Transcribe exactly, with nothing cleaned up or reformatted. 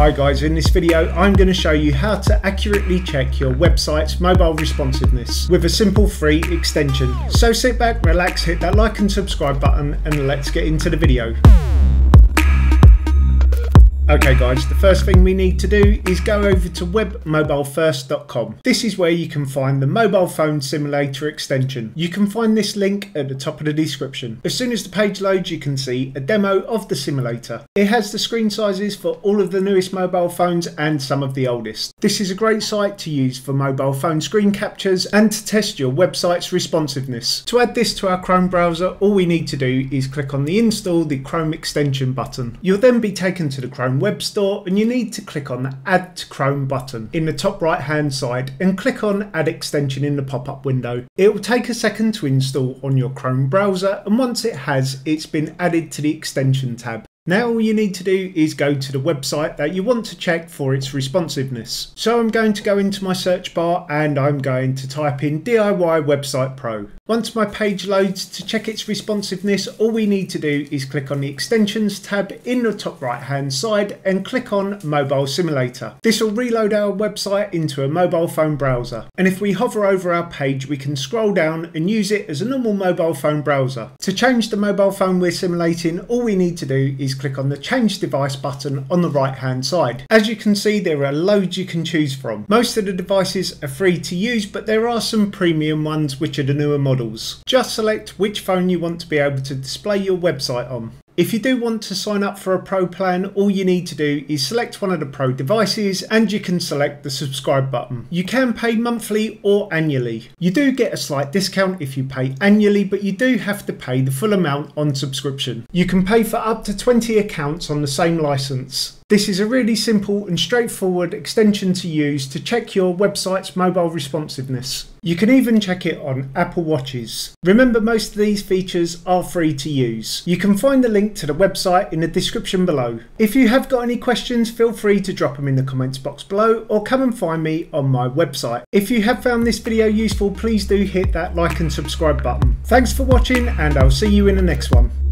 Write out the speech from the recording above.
Hi guys, in this video I'm going to show you how to accurately check your website's mobile responsiveness with a simple free extension. So sit back, relax, hit that like and subscribe button and let's get into the video. Okay guys, the first thing we need to do is go over to web mobile first dot com. This is where you can find the Mobile Phone Simulator extension. You can find this link at the top of the description. As soon as the page loads, you can see a demo of the simulator. It has the screen sizes for all of the newest mobile phones and some of the oldest. This is a great site to use for mobile phone screen captures and to test your website's responsiveness. To add this to our Chrome browser, all we need to do is click on the Install the Chrome Extension button. You'll then be taken to the Chrome Web Store and you need to click on the Add to Chrome button in the top right hand side and click on Add Extension in the pop-up window. It will take a second to install on your Chrome browser, and once it has, it's been added to the Extension tab. Now all you need to do is go to the website that you want to check for its responsiveness. So I'm going to go into my search bar and I'm going to type in D I Y Websites Pro. Once my page loads, to check its responsiveness, all we need to do is click on the Extensions tab in the top right hand side and click on Mobile Simulator. This will reload our website into a mobile phone browser. And if we hover over our page, we can scroll down and use it as a normal mobile phone browser. To change the mobile phone we're simulating, all we need to do is click on the Change Device button on the right hand side. As you can see, there are loads you can choose from. Most of the devices are free to use, but there are some premium ones which are the newer models. Just select which phone you want to be able to display your website on. If you do want to sign up for a pro plan, all you need to do is select one of the pro devices and you can select the subscribe button. You can pay monthly or annually. You do get a slight discount if you pay annually, but you do have to pay the full amount on subscription. You can pay for up to twenty accounts on the same license. This is a really simple and straightforward extension to use to check your website's mobile responsiveness. You can even check it on Apple Watches. Remember, most of these features are free to use. You can find the link to the website in the description below. If you have got any questions, feel free to drop them in the comments box below or come and find me on my website. If you have found this video useful, please do hit that like and subscribe button. Thanks for watching and I'll see you in the next one.